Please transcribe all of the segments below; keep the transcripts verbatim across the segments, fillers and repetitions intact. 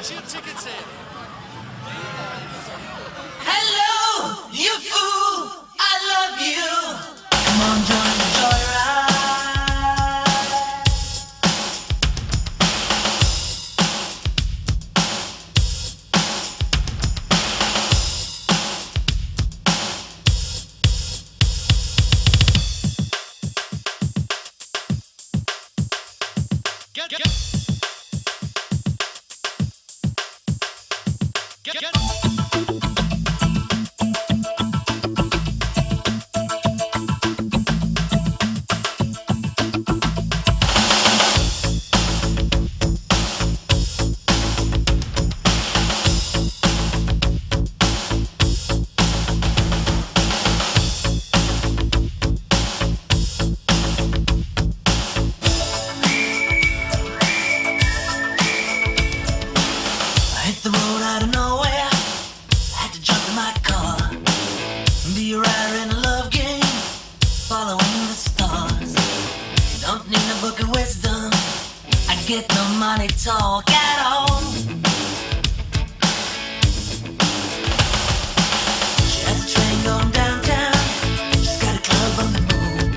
Cheap tickets in. Hello, you fool. I love you. Come on, join the joyride. Get, get. get. Get, get. Be a rider in a love game, following the stars. You don't need a book of wisdom. I get no money talk at all. She has a train going downtown. She's got a club on the moon.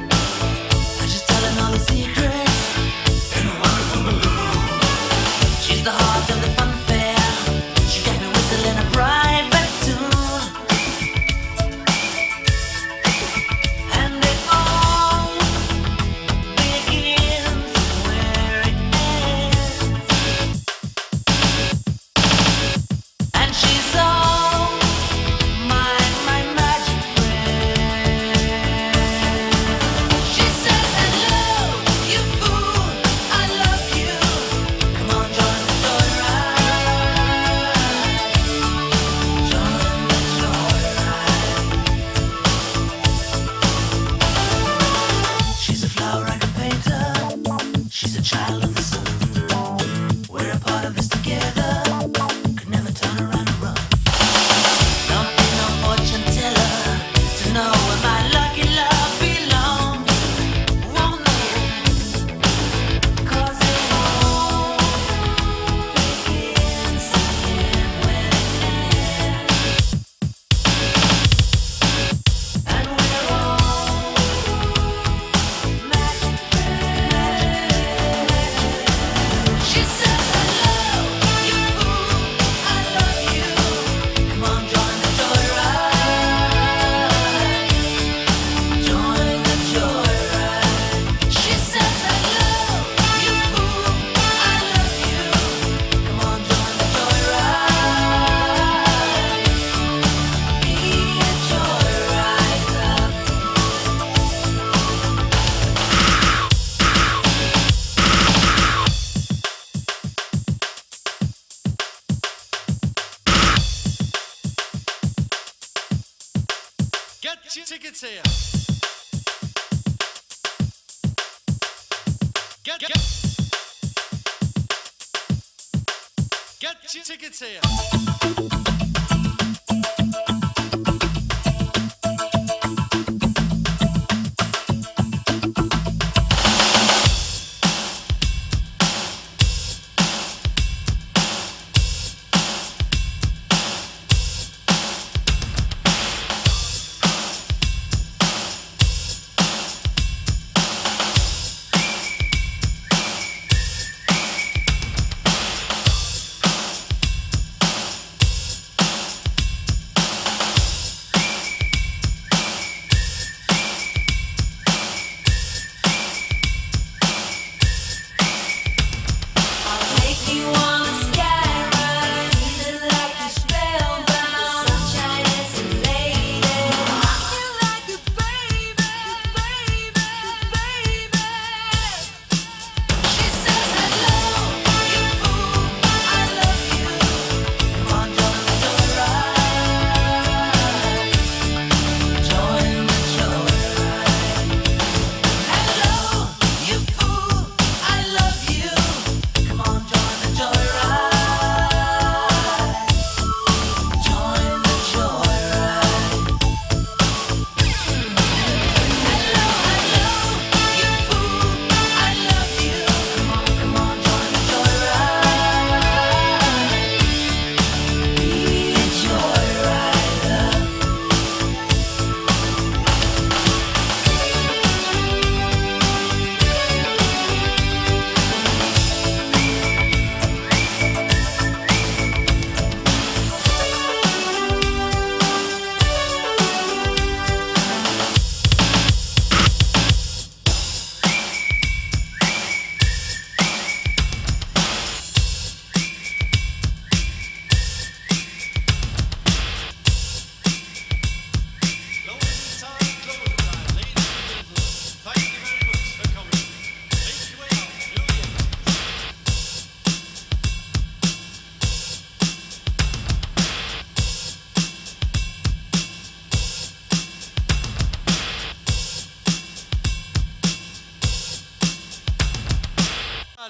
But she's telling all the secrets in a wonderful balloon. She's the heart of the fun fair. She got me whistling a private tune. Get your tickets here. Get, get, get your tickets here.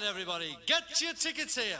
everybody. Get your tickets here.